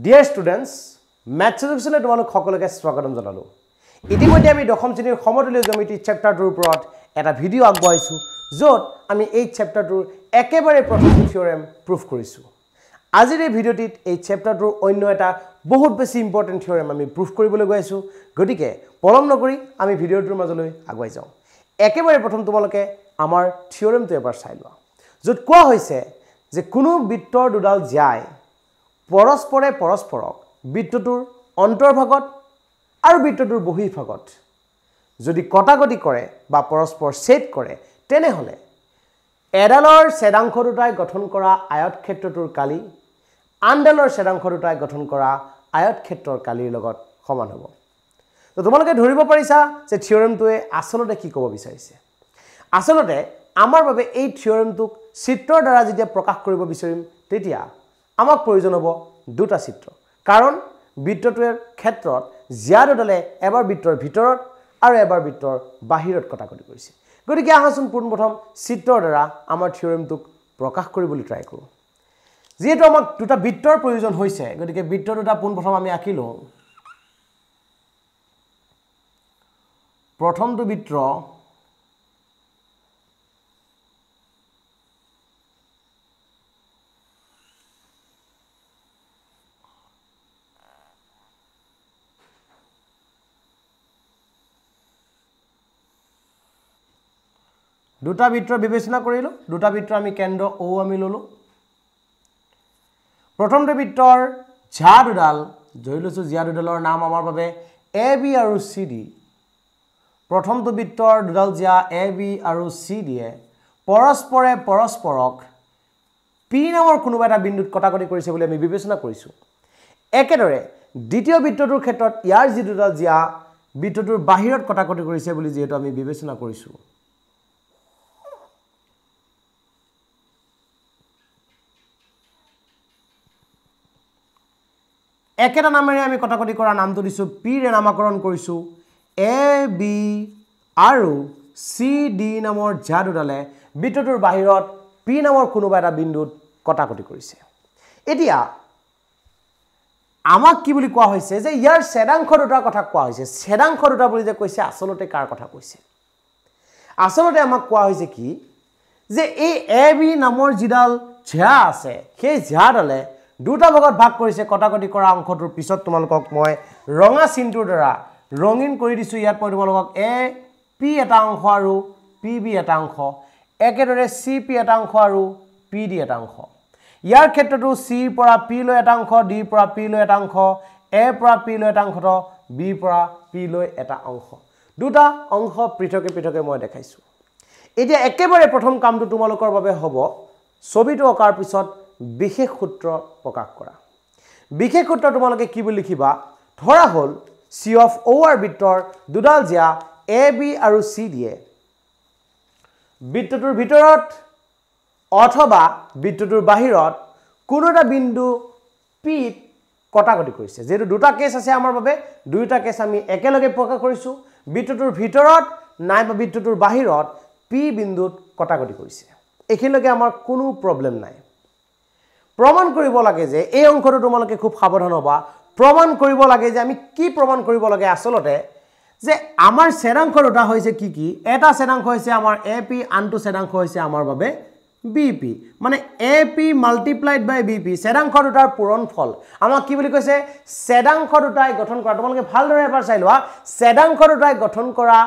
Dear students, Maths Education at Maluk Hokolaka Swakadam Zanalo. Itimodami Dohom Senior Homotologist Committee Chapter 2 Prot at a video of Boisu, Zot, I mean 8 Chapter 2, a Kebare Protection Theorem, Proof Kurisu. As a video did a Chapter 2 Oinoeta, Bohut Bessi important theorem, I mean Proof Kuribulo Guesu, Godike, Polom Noguri, I mean video to Mazolo, Aguazo. A Kebare Proton to Moloke, Amar Theorem to Eber Silva. Zot Quahose, the Kunu Bitor Dudal Jai. পরস্পরে পরস্পরক বিটটোৰ অন্তৰভাগত আৰু বিটটোৰ বহিভাগত যদি কটাকটি কৰে বা পৰস্পৰ ছেদ কৰে তেনে হলে এডালৰ ছেদাংখ দুটাই গঠন কৰা আয়ত ক্ষেত্ৰটোৰ কালি আনডালৰ ছেদাংখ দুটাই গঠন কৰা আয়ত ক্ষেত্ৰৰ কালিৰ লগত সমান হ'ব তো তোমালোকে ধৰিব পাৰিছা যে থিওৰেমটোৱে আসলতে কি ক'ব বিচাৰিছে আসলতে আমাৰ বাবে এই থিওৰেমটোক চিত্ৰৰ দ্বাৰা যেতিয়া প্ৰকাশ কৰিব বিচাৰিম তেতিয়া আমাক প্ৰয়োজন হব দুটা চিত্ৰ কাৰণ বিত্তটোৰ ক্ষেত্ৰত জিয়া দলে এবাৰ বিত্তৰ ভিতৰত আৰু এবাৰ বিত্তৰ বাহিৰত কটাকটি কৰিছে গৰি কি আহসন পোনপ্ৰথম চিত্ৰৰ দ্বাৰা আমাৰ থিওৰেমটোক প্ৰকাশ কৰিবলৈ ট্ৰাই কৰো যেটো আমাক দুটা বিত্তৰ প্ৰয়োজন হৈছে গৰিকে বিত্ত দুটা পোনপ্ৰথম আমি আঁকিলো প্ৰথমটো বিত্ত দুটা বিত্তৰ বিবেচনা কৰিলো দুটা বিত্তৰ আমি কেন্দ্ৰ ও আমি ললো প্ৰথমটো বিত্তৰ ঝাড়ডাল জইলছ ঝাড়ডালৰ নাম আমাৰ বাবে এ বি আৰু সি ডি প্ৰথমটো বিত্তৰ দুডাল জিয়া এ বি আৰু সি ডি এ পৰস্পৰে পৰস্পৰক পি নামৰ কোনোবা এটা বিন্দুত কটাকটি কৰিছে বুলি আমি বিবেচনা কৰিছো একেদৰে দ্বিতীয় বিত্তটোৰ ক্ষেত্ৰত ইয়াৰ যি দুডাল জিয়া বিত্তটোৰ বাহিৰত কটাকটি কৰিছে বুলি যেটো আমি বিবেচনা কৰিছো একেটা নামেৰে আমি কটাকটি কৰা নামটো দিছো পি ৰে নামকৰণ কৰিছো এ বি আৰু সি ডি নামৰ ঝাড়ডালে বিত্তটোৰ বাহিৰত পি নামৰ কোনোবা এটা বিন্দুত কটাকটি কৰিছে এতিয়া আমাক কি বুলি কোৱা হৈছে যে ইয়াৰ ছেদাংখ দুটা কথা কোৱা হৈছে ছেদাংখ দুটা বুলি যে কৈছে আসলতে কাৰ কথা কৈছে আসলতে আমাক কোৱা হৈছে কি যে এই এ বি নামৰ জিডাল ঝা আছে সেই ঝাড়ডালে দুটা ভাগত ভাগ কৰিছে কটাকটি কৰা অংশটোৰ পিছত তোমালোকক মই ৰঙা চিনটোৰ দ্বাৰা ৰঙিন কৰি দিছো ইয়াত পঢ়ি তোমালোকক এ পি এটা অংশ আৰু পি বি এটা অংশ একেদৰে সি পি এটা অংশ আৰু পি ডি এটা অংশ ইয়াৰ ক্ষেত্ৰটো সি পৰা পি লৈ এটা অংশ ডি পৰা পি লৈ এটা অংশ এ পৰা পি লৈ এটা অংশ ত বি পৰা পি লৈ এটা অংশ দুটা অংশ পৃথকে পৃথকে মই দেখাইছো এতিয়া একেবাৰে প্ৰথম কামটো তোমালোকৰ বাবে হ'ব ছবিটো অকাৰ পিছত বিশেষ সূত্ৰ প্ৰকাশ কৰা বিশেষ সূত্ৰ তোমালোকে কি বুলি লিখিবা ধৰা হল সি অফ ও আৰ বিটৰ দুডাল জিয়া এ বি আৰু সি ডি এ বিটটোৰ ভিতৰত অথবা বিটটোৰ বাহিৰত কোনোটা বিন্দু পি কটাকটি কৰিছে যেটো দুটা কেছ আছে আমাৰ বাবে দুটা কেছ আমি একেলগে প্ৰকাশ কৰিছো বিটটোৰ ভিতৰত নাইবা বিটটোৰ বাহিৰত পি বিন্দুত কটাকটি কৰিছে একেলগে আমাৰ কোনো প্ৰব্লেম নাই প্ৰমাণ কৰিব লাগে যে এই অংকটো তোমালোকে খুব সাবধান হবা প্ৰমাণ কৰিব লাগে যে আমি কি প্ৰমাণ কৰিব লাগে আসলতে যে আমাৰ ছেদাংখ দুটা হৈছে কি কি এটা ছেদাংখ হৈছে আমাৰ এপি আনটো ছেদাংখ হৈছে আমাৰ বাবে বিপি মানে এপি মাল্টিপ্লাইড বাই বিপি ছেদাংখ দুটাৰ পূৰণফল আমাৰ কি বুলি কৈছে ছেদাংখ দুটাই গঠন কৰা তোমালোকে ভালদৰে এবাৰ চাই লোৱা ছেদাংখ দুটাই গঠন কৰা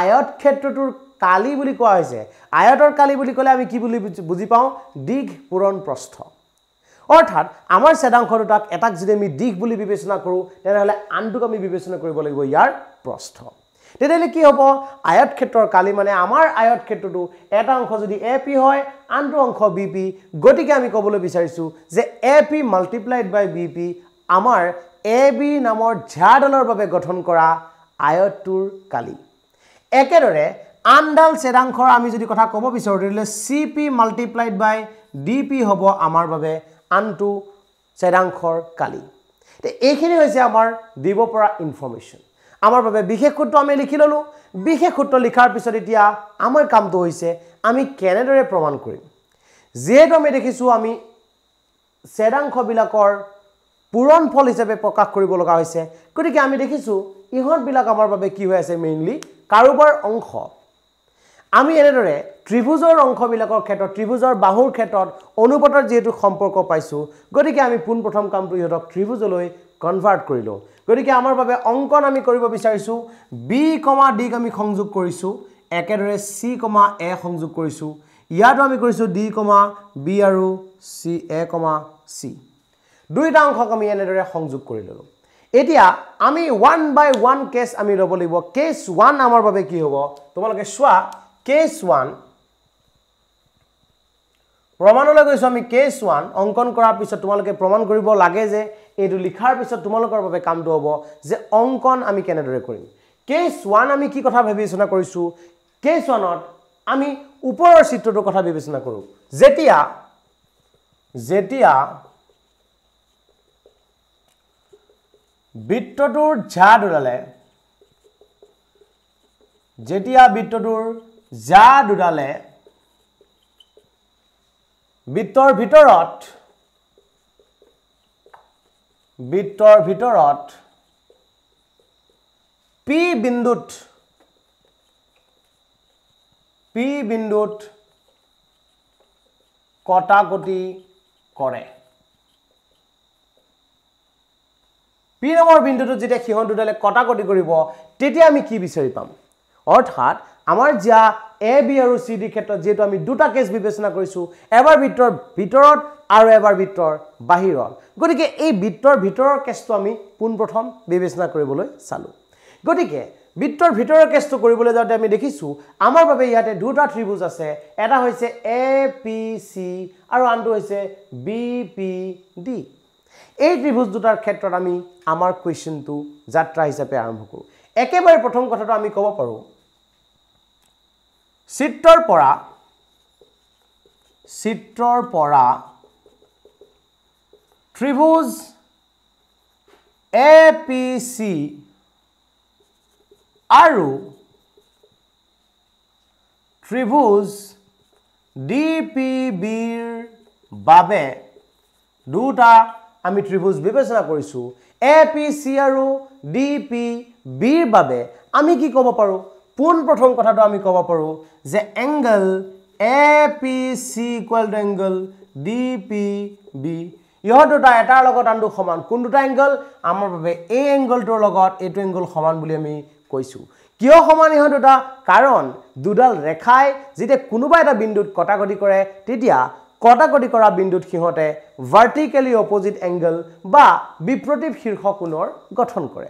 আয়ত ক্ষেত্ৰটোৰ কালি বুলি কোৱা হৈছে আয়তৰ কালি বুলি ক'লে আমি কি বুলি বুজি পাওঁ দিগ পূৰণ প্ৰস্থ অৰ্থাৎ আমাৰ ছেদাংখ দুটাক এটাক যদি আমি দিশ বুলি বিবেচনা কৰো তেনে হলে আনটোক আমি বিবেচনা কৰিব লাগিব ইয়াৰ প্ৰস্থ তেতিয়ালে কি হ'ব আয়ত ক্ষেত্ৰৰ কালি মানে আমাৰ আয়ত ক্ষেত্ৰটো এটা অংশ যদি এপি হয় আনটো অংশ বিপি গতিকে আমি ক'বলৈ বিচাৰিছো যে এপি মাল্টিপ্লাইড বাই বিপি আমাৰ এবি নামৰ ঝাড়লৰ বাবে গঠন কৰা আয়তটোৰ কালি একেদৰে আনডাল ছেদাংখৰ আমি যদি কথা ক'ব বিচাৰো তেতিয়ালে সিপি মাল্টিপ্লাইড বাই ডিপি হ'ব আমাৰ বাবে আনটো ছেদাংখৰ কালি তে এইখিনি হৈছে আমাৰ দিব পৰা ইনফৰমেশন আমাৰ বাবে বিশেষ সূত্ৰ আমি লিখি ললো বিশেষ সূত্ৰ লিখাৰ পিছত এতিয়া আমাৰ কামটো হৈছে আমি কেনেদৰে প্ৰমাণ কৰিম যেটো আমি দেখিছো আমি ছেদাংখবিলাকৰ পুৰন ফল হিসাবে প্ৰকাশ কৰিব লগা হৈছে গতিকে আমি দেখিছো ইহৰ বিলাক আমাৰ বাবে কি হৈ আছে মেইনলি কাৰোবাৰ অংশ আমি এনেদৰে ত্ৰিভুজৰ অংশ বিলাকৰ ক্ষেত্ৰত ত্ৰিভুজৰ বাহুৰ ক্ষেত্ৰত অনুপাতৰ যেটো সম্পৰ্ক পাইছো গতিকে আমি পোনপ্ৰথম কামটো ইহৰক ত্ৰিভুজলৈ কনভাৰ্ট কৰিলো গতিকে আমাৰ বাবে অংকন আমি কৰিব বিচাৰিছো b, d আমি সংযোগ কৰিছো একেদৰে c, a সংযোগ কৰিছো ইয়াত আমি কৰিছো d, b আৰু c a, c দুইটা অংক আমি এনেদৰে সংযোগ কৰি ললো এতিয়া আমি 1 বাই 1 কেস আমি লব লাগিব কেস 1 আমাৰ বাবে কি হ'ব তোমালকে শুৱা কেস 1 প্ৰমাণলৈ কৈছো আমি কেস 1 অঙ্কন কৰাৰ পিছত তোমালকে প্ৰমাণ কৰিব লাগে যে এটো লিখাৰ পিছত তোমালকৰ বাবে কামটো হ'ব যে অঙ্কন আমি কেনেদৰে কৰিম কেস 1 আমি কি কথা ভেবিছনা কৰিছো কেস 1 ত আমি ওপৰৰ চিত্ৰটোৰ কথা বিবেচনা কৰো যেতিয়া বৃত্তটোৰ ঝাড উৰালে বৃত্তৰ ভিতৰত পি বিন্দুত কটাকটি কৰে পি নম্বৰ বিন্দুটো যেতিয়া সিহন দুটালে কটাকটি কৰিব তেতিয়া আমি কি বিচাৰি পাম অৰ্থাৎ আমাৰ যা এ বি আৰু সি ডি ক্ষেত্ৰত যেটো আমি দুটা কেস বিবেচনা কৰিছো এবাৰ বিটৰ ভিতৰত আৰু এবাৰ বিটৰ বাহিৰত গতিকে এই বিটৰ ভিতৰৰ কেসটো আমি পোনপ্ৰথম বিবেচনা কৰিবলৈ চালো গতিকে বিটৰ ভিতৰৰ কেসটো কৰিবলৈ যাওঁতে আমি দেখিছো আমাৰ বাবে ইয়াতে দুটা ত্ৰিভুজ আছে এটা হৈছে এ পি সি আৰু আনটো হৈছে বি পি ডি এই ত্ৰিভুজ দুটাৰ ক্ষেত্ৰে আমি আমাৰ কোয়েশ্চনটো যাত্ৰা হিসাবে আৰম্ভ কৰো একেবাৰে প্ৰথম কথাটো আমি কব পাৰো চিত্ৰৰ পৰা ত্ৰিভুজ এপিসি আৰু ত্ৰিভুজ ডিপিবি ৰ বাবে দুটা আমি ত্ৰিভুজ বিবেচনা কৰিছো APC আৰু DPB ৰ বাবে আমি কি কব পাৰো পোনপ্ৰথম কথাটো আমি কব পাৰো যে এংগল APC = এংগল DPB ইয়া দুটা এটাৰ লগত আনটো সমান কোন দুটা এংগল আমাৰ বাবে এই এংগলটোৰ লগত এইটো এংগল সমান বুলি আমি কৈছো কিয় সমান ইয়া দুটা কাৰণ দুডাল ৰেখাই যেতিয়া কোনোবা এটা বিন্দুত কটাকটি কৰে তেতিয়া কটাকটি কৰা বিন্দুত কিহতে ভাৰ্টিক্যালি অপজিট এংগল বা বিপৰীত শীৰ্ষ কোণৰ গঠন কৰে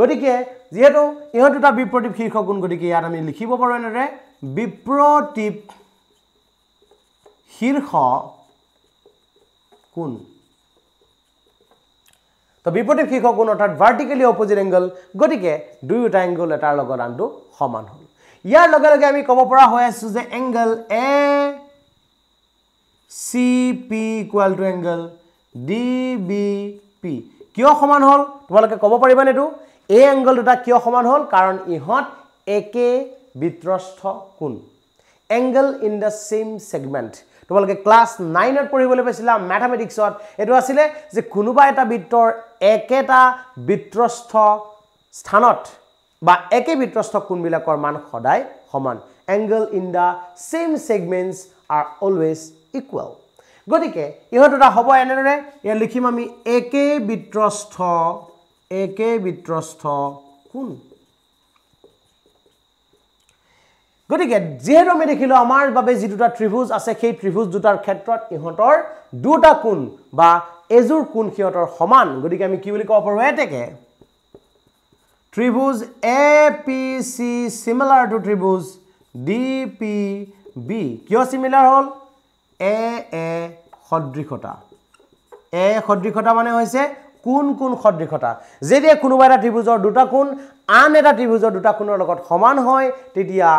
গতিকে যেহেতু ইহত দুটা বিপৰীত শীৰ্ষ কোণ গতিকে ইয়াত আমি লিখিব পাৰো এনেৰে বিপৰীত শীৰ্ষ কোণ তো বিপৰীত শীৰ্ষ কোণ অৰ্থাৎ ভাৰ্টিক্যালি অপজিট এংগল গতিকে দুয়োটা এংগল এটাৰ লগত আনটো সমান হ'ল ইয়াৰ লগে লগে আমি কব পৰা হৈ আছে যে angle A CP = angle DBP কিয় সমান হল তোমালকে কব পাৰিবা নেটো এই এংগল দুটা কিয় সমান হল কাৰণ ইহত একে বিত্ৰস্থ কোণ angle in the same segment তোমালকে ক্লাস 9 ত পঢ়িবলৈ পাইছিলা ম্যাথমেটিক্সত এটো আছিল যে কোনোবা এটা বিত্তৰ একেটা বিত্ৰস্থ স্থানত বা একে বিত্ৰস্থ কোণ বিলাকৰ মান সদায় সমান angle in the same segments are always equal গতিকে ইহতটা হ'ব এনেৰে এ লিখিম আমি একে বিত্ৰস্থ কোণ গতিকে যেহেতু আমি দেখিলো আমাৰ বাবে যি দুটা ত্ৰিভুজ আছে সেই ত্ৰিভুজ দুটাৰ ক্ষেত্ৰত ইহতৰ দুটা কোণ বা এজোৰ কোণ কিহতৰ সমান গতিকে আমি কি বুলি কব পাৰো এটাকে ত্ৰিভুজ APC similar to ত্ৰিভুজ DPB কিয় similar হল এ সদৃশতা মানে হৈছে কোন সদৃশতা যেতিয়া কোনোবা এটা ত্ৰিভুজৰ দুটা কোণ আন এটা ত্ৰিভুজৰ দুটা কোণৰ লগত সমান হয় তেতিয়া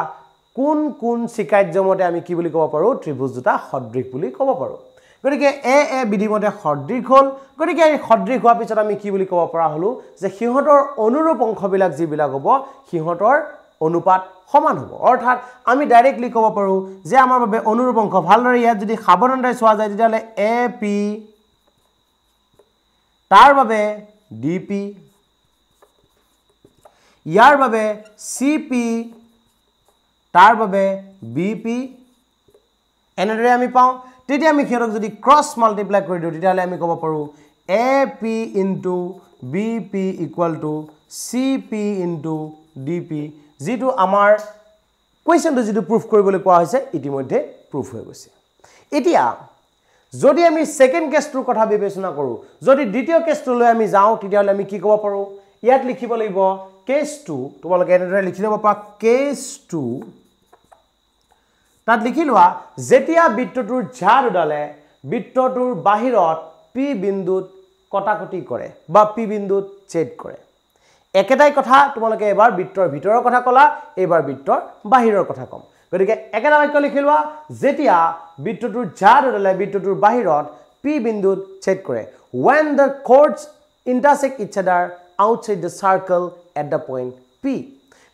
কোন সিকাৰ্যমতে আমি কি বুলি ক'ব পাৰো ত্ৰিভুজ দুটা সদৃশ বুলি ক'ব পাৰো গতিকে এ বিধিমতে সদৃশ হল গতিকে এই সদৃশ হোৱাৰ পিছত আমি কি বুলি ক'ব পৰা হলো যে সিহঁতৰ অনুৰূপ অংশবিলাক যিবিলাক হ'ব সিহঁতৰ অনুপাত সমান হ'ব অৰ্থাৎ আমি ডাইৰেক্টলি কব পাৰো যে আমাৰ বাবে অনুৰূপ অংশ ভালদৰে ইয়াত যদি সাবধানতাই সোৱা যায় তেতিয়ালে এ পি তাৰ বাবে DP ইয়াৰ বাবে CP তাৰ বাবে BP এনেদৰে আমি পাওঁ তেতি আমি হেৰক যদি ক্ৰস মাল্টিপ্লাই কৰি দিও তেতিয়ালে আমি কব পাৰো AP into BP equal to CP into DP যেটো আমাৰ কোয়েশ্চনটো যেটো প্ৰুফ কৰিবলৈ কোৱা হৈছে ইতিমধ্যে প্ৰুফ হৈ গৈছে এতিয়া যদি আমি সেকেন্ড কেসটোৰ কথা বিবেচনা কৰো যদি দ্বিতীয় কেসটোলৈ আমি যাও তেতিয়ালে আমি কি কব পাৰো ইয়াত লিখিব লাগিব কেস 2 তোমালোকে এনেদৰে লিখি লব পা কেস 2 তাত লিখি লোৱা যেতিয়া বৃত্তটোৰ ঝাৰ উডালে বৃত্তটোৰ বাহিৰত পি বিন্দুত কটাকটি কৰে বা পি বিন্দুত ছেদ কৰে একেটাই কথা তোমালোকে এবাৰ বৃত্তৰ ভিতৰৰ কথা কলা এবাৰ বৃত্তৰ বাহিৰৰ কথা কম গতিকে একেটা বাক্য লিখি লোৱা যেতিয়া বৃত্তটোৰ ঝাৰ উডালে বৃত্তটোৰ বাহিৰত পি বিন্দুত ছেদ কৰে when the chords intersect each other outside the circle at the point P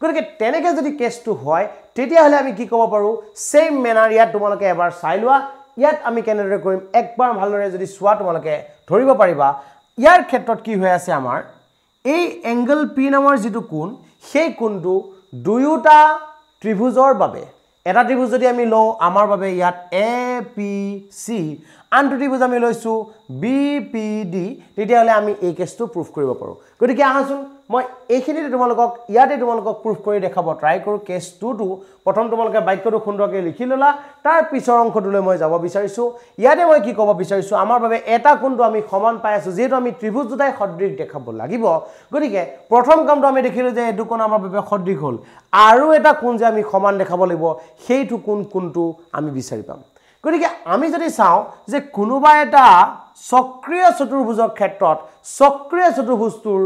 গতিকে তেনেকে যদি কেসটো হয় তেতিয়া হলে আমি কি কব পাৰো সেম মেনাৰ ইয়াত তোমালকে এবাৰ সাইলুয়া ইয়াত আমি কেনেৰে কৰিম একবাৰ ভালৰে যদি সোৱা তোমালকে ধৰিব পাৰিবা ইয়াৰ ক্ষেত্ৰত কি হৈ আছে আমাৰ এই এঙ্গেল P নামৰ যেটো কোণ সেই কোণটো দুয়োটা ত্ৰিভুজৰ বাবে এটা ত্ৰিভুজ যদি আমি লও আমাৰ বাবে ইয়াত APC আনটো ত্ৰিভুজ আমি লৈছো BPD তেতিয়া হলে আমি এই কেসটো প্ৰুফ কৰিব পাৰো গতিকে আহাচোন মই এইখিনিতে তোমালোকক ইয়াতে তোমালোকক প্ৰুফ কৰি দেখাব ট্ৰাই কৰো কেস 2 টু প্ৰথম তোমালোকে বাক্যটো খুন্দকে লিখি ললা তাৰ পিছৰ অংশটোলৈ মই যাব বিচাৰিছো ইয়াতে মই কি ক'ব বিচাৰিছো আমাৰ বাবে এটা কোণটো আমি সমান পাই আছো যেটো আমি ত্ৰিভুজ দুটাই সদৃশ দেখাব লাগিব গতিকে প্ৰথম কামটো আমি দেখিলো যে এই দুখন আমাৰ বাবে সদৃশ হল আৰু এটা কোণ যে আমি সমান দেখাব লাগিব সেইটো কোণ কোণটো আমি বিচাৰি পাম গতিকে আমি যদি চাও যে কোনোবা এটা সক্ৰিয় চতুৰ্ভুজৰ ক্ষেত্ৰত সক্ৰিয় চতুৰ্ভুজটোৰ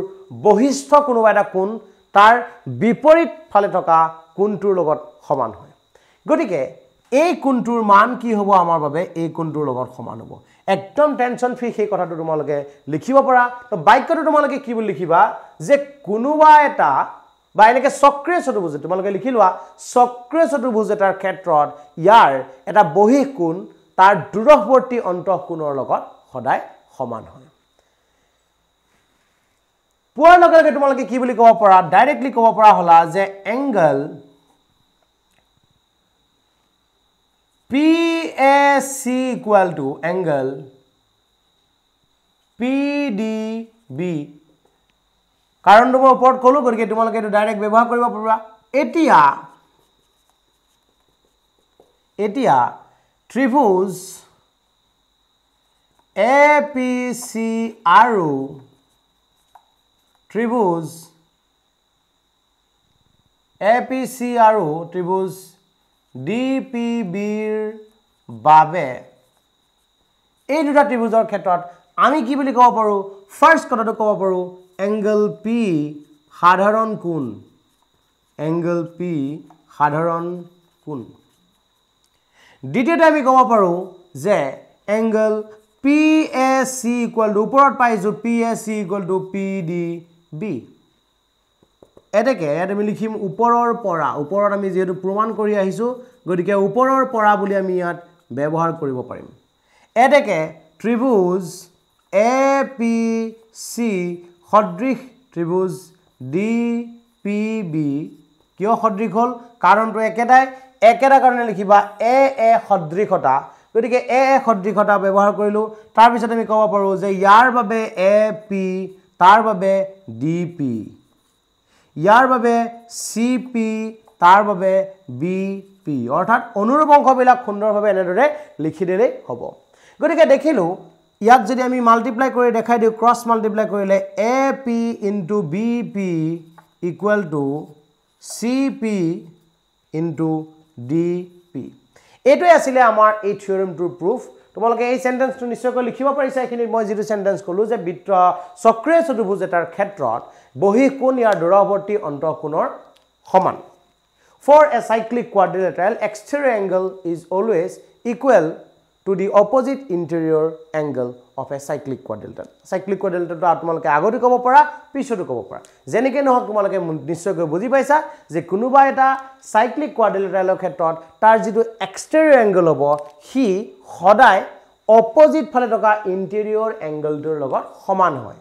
বহিষ্ঠ কোনোবা এটা কোণ তাৰ বিপৰীত ফালে থকা কোণটোৰ লগত সমান হয় গতিকে এই কোণটোৰ মান কি হ'ব আমাৰ বাবে এই কোণটোৰ লগত সমান হ'ব একদম টেনশন ফ্ৰি সেই কথাটো তোমালকে লিখিব পৰা তো বাক্যটো তোমালকে কি বুলি লিখিবা যে কোনোবা এটা বা এনেকে সক্রিয় চতুর্ভুজ তোমালকে লিখি লোৱা সক্ৰিয় চতুৰ্ভুজ এটাৰ ক্ষেত্ৰত ইয়াৰ এটা বহিঃ কোণ তাৰ দূৰৱৰ্তী অন্তঃকোণৰ লগত সদায় সমান হয় পোৱাৰ লগে লগে তোমালকে কি বুলি কব পৰা ডাইৰেক্টলি কব পৰা হলা যে angle PAC equal to angle PDB কাৰণ তুমি ওপৰত কলো গৰকে তোমালকে এটো ডাইৰেক্ট ব্যৱহাৰ কৰিব পৰা এতিয়া ত্ৰিভুজ APC আৰু ত্ৰিভুজ APC আৰু ত্ৰিভুজ DPB ৰ বাবে এই দুটা ত্ৰিভুজৰ ক্ষেত্ৰত আমি কি বুলি কব পাৰো ফাৰ্স্ট কথাটো কব পাৰো এঙ্গেল P সাধাৰণ কোণ এঙ্গেল P সাধাৰণ কোণ দ্বিতীয়তে আমি কব পাৰো যে এঙ্গেল PAC equal to ওপৰত পাইছো PAC equal to PDB এটাকে এটা আমি লিখিম ওপৰৰ পৰা ওপৰত আমি যেটো প্ৰমাণ কৰি আহিছো গটিকে ওপৰৰ পৰা বুলি আমি ইয়াত ব্যৱহাৰ কৰিব পাৰিম এটাকে ত্ৰিভুজ APC সদৃশ ত্ৰিভুজ DPB কিয় সদৃশ হল কাৰণটো একেটা কাৰণে লিখিবা AA সদৃশতা গটিকে AA সদৃশতা ব্যৱহাৰ কৰিলো তাৰ পিছত আমি কব পাৰো যে ইয়াৰ বাবে AP তাৰ বাবে DP ইয়াৰ বাবে CP তাৰ বাবে BP অৰ্থাৎ অনুৰূপ অংশবিলাক সুন্দৰভাৱে এনেদৰে লিখি দিলে হ'ব গটিকে দেখিলো ইয়াক যদি আমি মাল্টিপ্লাই কৰি দেখাই দিও ক্ৰস মাল্টিপ্লাই কৰিলে AP into BP equal to CP into DP এটোই আসলে আমাৰ এই থিওৰেম টু প্ৰুফ তোমালোকে এই সেন্টেন্সটো নিশ্চয়কৈ লিখিব পাৰিছা এখিনি মই যেটো সেন্টেন্স কলো যে বৃত্ত সক্ৰিয় চতুৰ্ভুজ এটাৰ ক্ষেত্ৰত বহিঃ কোণ ইয়াৰ দূৰৱৰ্তী অন্তঃকোণৰ সমান for a cyclic quadrilateral exterior angle is always equal to the opposite interior angle of a cyclic quadrilateral টো তোমালোকে আগতে কব পৰা পিছতো কব পৰা জেনেকে নহক তোমালোকে নিশ্চয়কৈ বুজি পাইছা যে কোনোবা এটা সাইক্লিক কোয়াড্ৰিলেটাৰালৰ ক্ষেত্ৰত তাৰ যেটো এক্সটেৰিয়ৰ এঙ্গেল হ'ব হি সদায় opposite phale থকা interior angle টোৰ লগত সমান হয়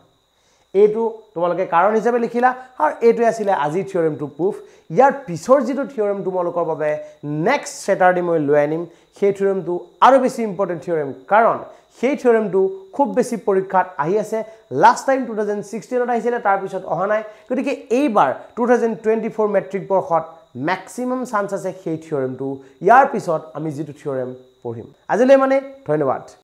এটো তোমালকে কাৰণ হিচাপে লিখিলা আৰু এটো আছিল আজি থিওৰেম টু প্ৰুফ ইয়াৰ পিছৰ যেটো থিওৰেম তোমালকৰ বাবে নেক্সট স্যাটাৰডে মই লৈ আনিম সেই থিওৰেম টু আৰু বেছি ইম্পৰ্টেন্ট থিওৰেম কাৰণ সেই থিওৰেম টু খুব বেছি পৰীক্ষাত আহি আছে লাষ্ট টাইম 2016 ত আহিছিল তাৰ পিছত অহা নাই গতিকে এইবাৰ 2024 মেট্ৰিক পৰীক্ষাত maximum chance আছে সেই থিওৰেম টু ইয়াৰ পিছত আমি যেটো থিওৰেম পঢ়িম আজিলৈ মানে ধন্যবাদ